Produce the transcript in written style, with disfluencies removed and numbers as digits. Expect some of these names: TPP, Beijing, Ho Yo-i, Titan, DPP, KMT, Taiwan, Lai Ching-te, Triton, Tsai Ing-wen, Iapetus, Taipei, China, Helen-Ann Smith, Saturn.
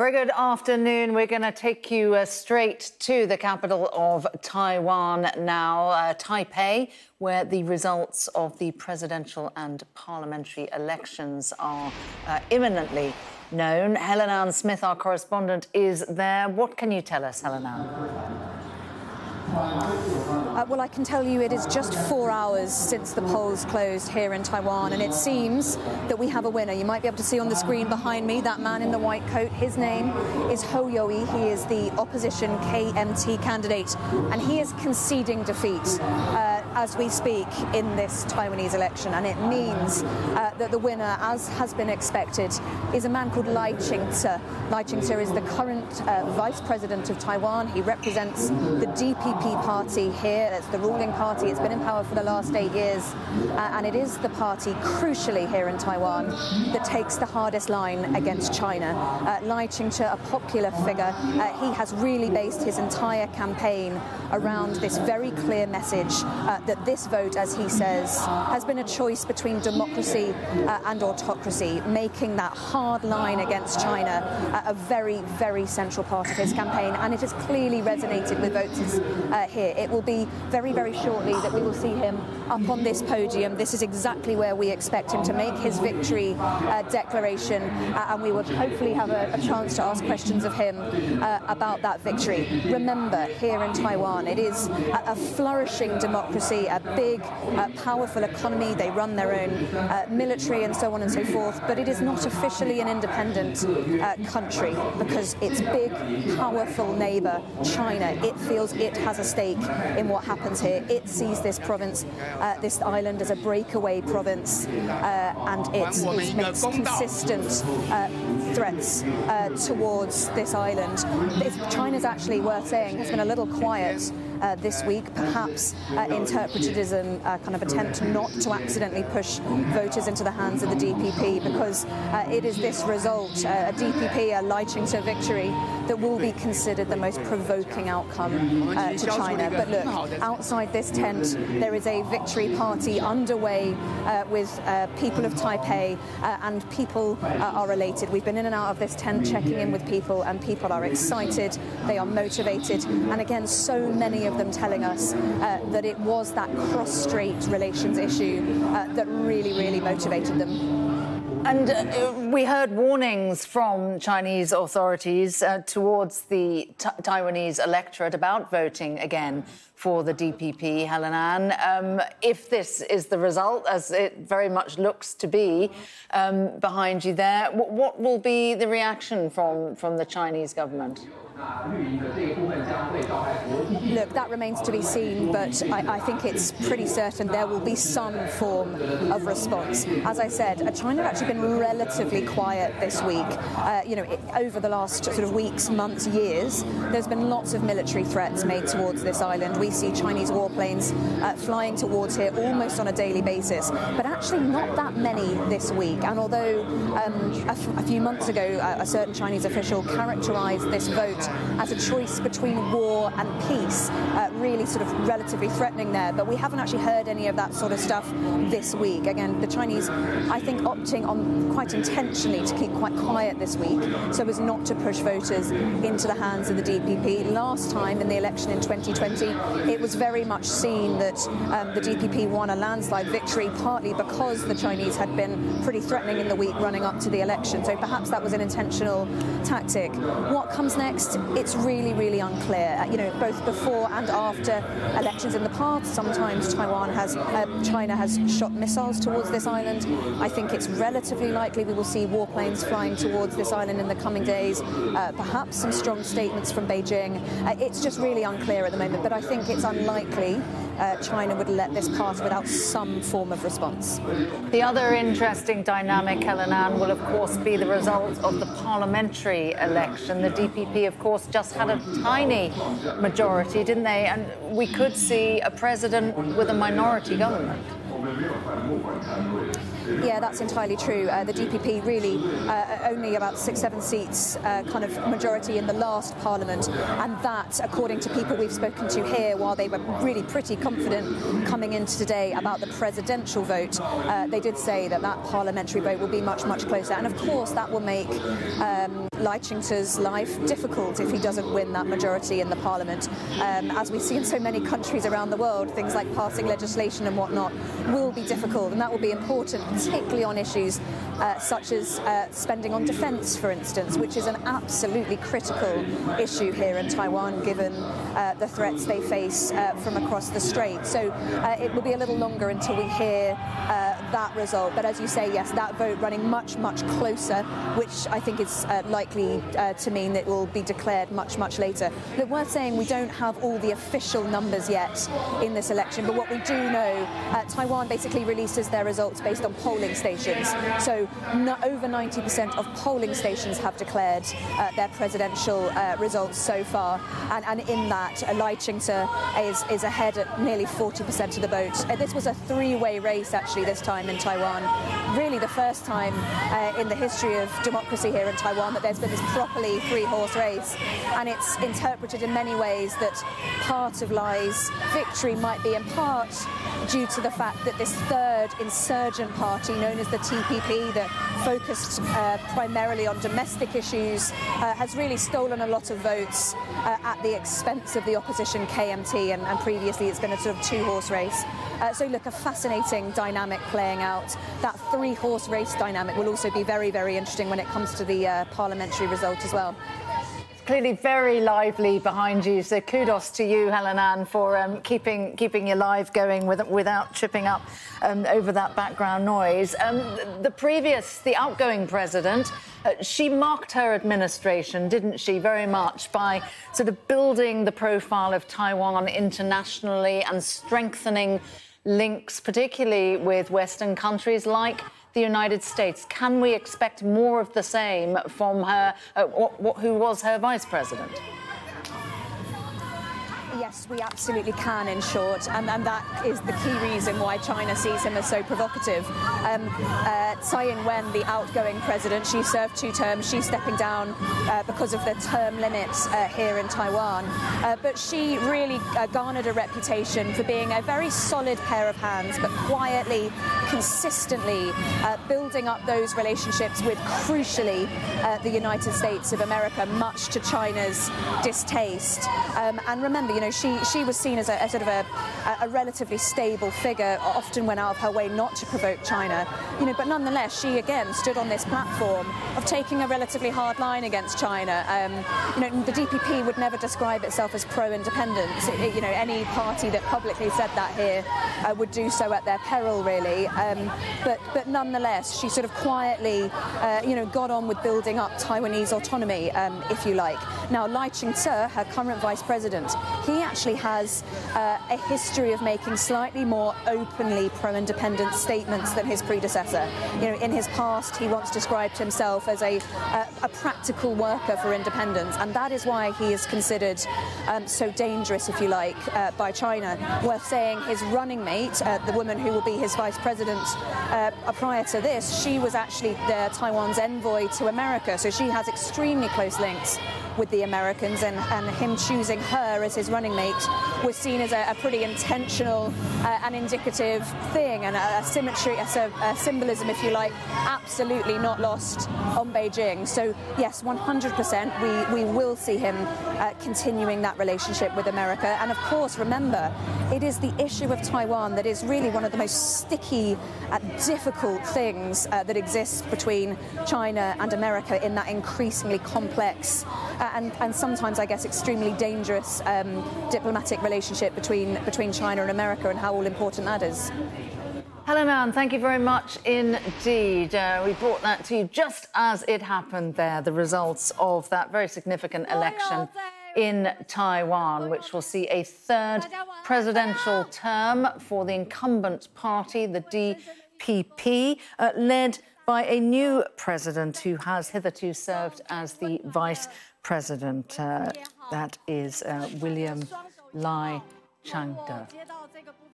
Very good afternoon. We're going to take you straight to the capital of Taiwan now, Taipei, where the results of the presidential and parliamentary elections are imminently known. Helen-Ann Smith, our correspondent, is there. What can you tell us, Helen-Ann? Well, I can tell you it is just 4 hours since the polls closed here in Taiwan, and it seems that we have a winner. You might be able to see on the screen behind me that man in the white coat. His name is Ho Yo-i. He is the opposition KMT candidate, and he is conceding defeat as we speak in this Taiwanese election. And it means that the winner, as has been expected, is a man called Lai Ching-te. Lai Ching-te is the current vice president of Taiwan. He represents the DPP party here. That's the ruling party. It's been in power for the last 8 years, and it is the party, crucially here in Taiwan, that takes the hardest line against China. Lai Ching-te, a popular figure, he has really based his entire campaign around this very clear message that this vote, as he says, has been a choice between democracy and autocracy, making that hard line against China a very, very central part of his campaign, and it has clearly resonated with voters here. It will be very, very shortly that we will see him up on this podium. This is exactly where we expect him to make his victory declaration, and we will hopefully have a chance to ask questions of him about that victory. Remember, here in Taiwan, it is a flourishing democracy, a big, powerful economy. They run their own military and so on and so forth, but it is not officially an independent country because its big, powerful neighbour, China, it feels it has a stake in what happens here. It sees this province, this island, as a breakaway province, and it makes consistent threats towards this island. China's actually, worth saying, has been a little quiet this week, perhaps interpreted as a kind of attempt not to accidentally push voters into the hands of the DPP, because it is this result, a DPP, a Lai Ching-te victory, that will be considered the most provoking outcome to China. But look, outside this tent, there is a victory party underway with people of Taipei, and people are elated. We've been in and out of this tent checking in with people, and people are excited, they are motivated, and again, so many of them telling us that it was that cross-strait relations issue that really, really motivated them. And we heard warnings from Chinese authorities towards the Taiwanese electorate about voting again for the DPP, Helen-Ann. If this is the result, as it very much looks to be behind you there, what will be the reaction from the Chinese government? Look, that remains to be seen, but I think it's pretty certain there will be some form of response. As I said, China has actually been relatively quiet this week. You know, over the last sort of weeks, months, years, there's been lots of military threats made towards this island. We see Chinese warplanes flying towards here almost on a daily basis, but actually not that many this week. And although a few months ago, a certain Chinese official characterised this vote as a choice between war and peace, really sort of relatively threatening there. But we haven't actually heard any of that sort of stuff this week. Again, the Chinese, I think, opting on quite intentionally to keep quite quiet this week so as not to push voters into the hands of the DPP. Last time in the election in 2020, it was very much seen that the DPP won a landslide victory, partly because the Chinese had been pretty threatening in the week running up to the election. So perhaps that was an intentional tactic. What comes next, it's really, really unclear. You know, both before and after elections in the past, sometimes China has shot missiles towards this island. I think it's relatively likely we will see warplanes flying towards this island in the coming days. Perhaps some strong statements from Beijing. It's just really unclear at the moment, but I think it's unlikely China would let this pass without some form of response. The other interesting dynamic, Helen-Ann, will of course be the result of the parliamentary election. The DPP, of course, just had a tiny majority, didn't they? And we could see a president with a minority government. Yeah, that's entirely true. The DPP really only about 6-7 seats kind of majority in the last parliament, and that, according to people we've spoken to here, while they were really pretty confident coming into today about the presidential vote, they did say that that parliamentary vote will be much, much closer. And of course that will make Lai Ching-te's life difficult if he doesn't win that majority in the parliament. As we see in so many countries around the world, things like passing legislation and whatnot will be difficult, and that will be important, particularly on issues such as spending on defence, for instance, which is an absolutely critical issue here in Taiwan, given the threats they face from across the strait. So it will be a little longer until we hear that result. But as you say, yes, that vote running much, much closer, which I think is likely to mean that it will be declared much, much later. Look, worth saying, we don't have all the official numbers yet in this election, but what we do know, Taiwan basically releases their results based on polling stations. So over 90% of polling stations have declared their presidential results so far, and in that, Lai Ching-te is ahead at nearly 40% of the vote. This was a three-way race, actually, this time in Taiwan. Really the first time in the history of democracy here in Taiwan that there's been this properly three-horse race, and it's interpreted in many ways that part of Lai's victory might be in part due to the fact that this third insurgent party, known as the TPP, that focused primarily on domestic issues, has really stolen a lot of votes at the expense of the opposition KMT, and previously it's been a sort of two-horse race. So look, a fascinating dynamic playing out. That three-horse race dynamic will also be very, very interesting when it comes to the parliamentary result as well. Clearly very lively behind you, so kudos to you, Helen-Ann, for keeping your live going without tripping up over that background noise. The outgoing president, she marked her administration, didn't she, very much by sort of building the profile of Taiwan internationally and strengthening links, particularly with Western countries like the United States. Can we expect more of the same from her, who was her vice president? Yes, we absolutely can, in short, and that is the key reason why China sees him as so provocative. Tsai Ing-wen, the outgoing president, she served two terms. She's stepping down because of the term limits here in Taiwan. But she really garnered a reputation for being a very solid pair of hands, but quietly, consistently building up those relationships with, crucially, the United States of America, much to China's distaste. And remember, you know, she was seen as a sort of a relatively stable figure, often went out of her way not to provoke China, you know, but nonetheless she again stood on this platform of taking a relatively hard line against China. You know, the DPP would never describe itself as pro-independence. You know, any party that publicly said that here would do so at their peril, really. But nonetheless, she sort of quietly, you know, got on with building up Taiwanese autonomy, if you like. Now, Lai Ching-te, her current vice president, he actually has a history of making slightly more openly pro-independent statements than his predecessor. You know, in his past, he once described himself as a practical worker for independence, and that is why he is considered so dangerous, if you like, by China. Worth saying, his running mate, the woman who will be his vice president prior to this, she was actually Taiwan's envoy to America, so she has extremely close links with the Americans, and him choosing her as his running mate was seen as a pretty intentional and indicative thing, and a symmetry, a symbolism, if you like, absolutely not lost on Beijing. So yes, 100% we will see him continuing that relationship with America. And of course, remember, it is the issue of Taiwan that is really one of the most sticky, difficult things that exists between China and America in that increasingly complex and sometimes, I guess, extremely dangerous diplomatic relationship between China and America, and how all important that is. Helen-Ann, thank you very much indeed. We brought that to you just as it happened there, the results of that very significant election in Taiwan, which will see a third presidential term for the incumbent party, the DPP, led by a new president who has hitherto served as the vice president. That is William Lai Ching-te.